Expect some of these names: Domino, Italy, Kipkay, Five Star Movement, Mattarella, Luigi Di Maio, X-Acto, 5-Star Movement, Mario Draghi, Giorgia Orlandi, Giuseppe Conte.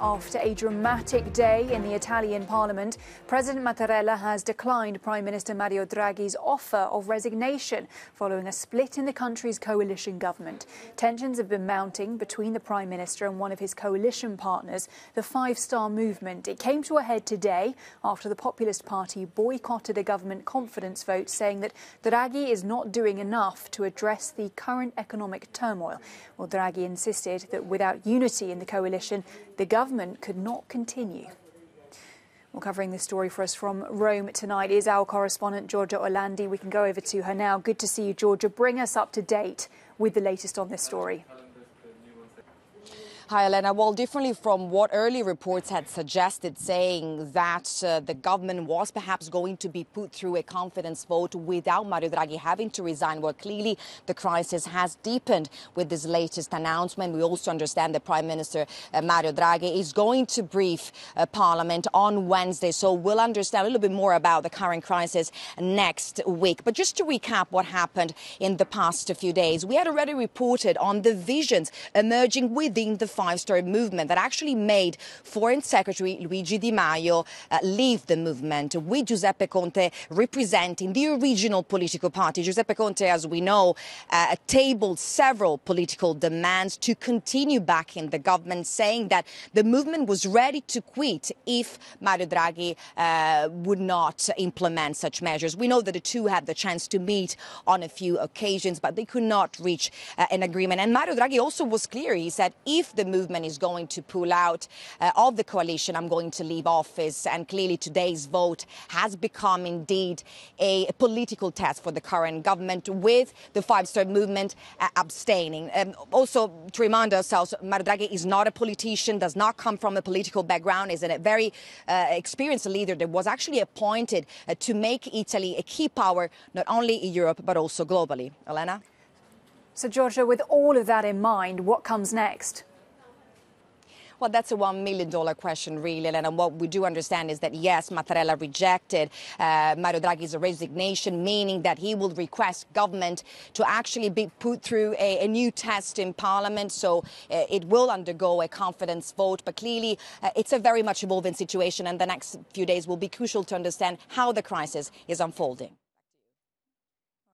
After a dramatic day in the Italian parliament, President Mattarella has declined Prime Minister Mario Draghi's offer of resignation following a split in the country's coalition government. Tensions have been mounting between the Prime Minister and one of his coalition partners, the 5 Star Movement. It came to a head today after the Populist Party boycotted a government confidence vote, saying that Draghi is not doing enough to address the current economic turmoil. Well, Draghi insisted that without unity in the coalition, the government could not continue. Well, covering this story for us from Rome tonight is our correspondent Giorgia Orlandi. We can go over to her now. Good to see you, Giorgia. Bring us up to date with the latest on this story. Hi, Elena. Well, differently from what early reports had suggested, saying that the government was perhaps going to be put through a confidence vote without Mario Draghi having to resign, well, clearly the crisis has deepened with this latest announcement. We also understand that Prime Minister Mario Draghi is going to brief Parliament on Wednesday, so we'll understand a little bit more about the current crisis next week. But just to recap what happened in the past few days, we had already reported on the visions emerging within the Five Star Movement that actually made Foreign Secretary Luigi Di Maio leave the movement, with Giuseppe Conte representing the original political party. Giuseppe Conte, as we know, tabled several political demands to continue backing the government, saying that the movement was ready to quit if Mario Draghi would not implement such measures. We know that the two had the chance to meet on a few occasions, but they could not reach an agreement. And Mario Draghi also was clear. He said, if the movement is going to pull out of the coalition, I'm going to leave office. And clearly today's vote has become indeed a political test for the current government, with the 5 Star Movement abstaining. Also, to remind ourselves, Mario Draghi is not a politician, does not come from a political background, is a very experienced leader that was actually appointed to make Italy a key power, not only in Europe, but also globally. Elena? So, Giorgia, with all of that in mind, what comes next? Well, that's a $1 million question, really, and what we do understand is that, yes, Mattarella rejected Mario Draghi's resignation, meaning that he will request government to actually be put through a new test in Parliament, so it will undergo a confidence vote. But clearly, it's a very much evolving situation, and the next few days will be crucial to understand how the crisis is unfolding.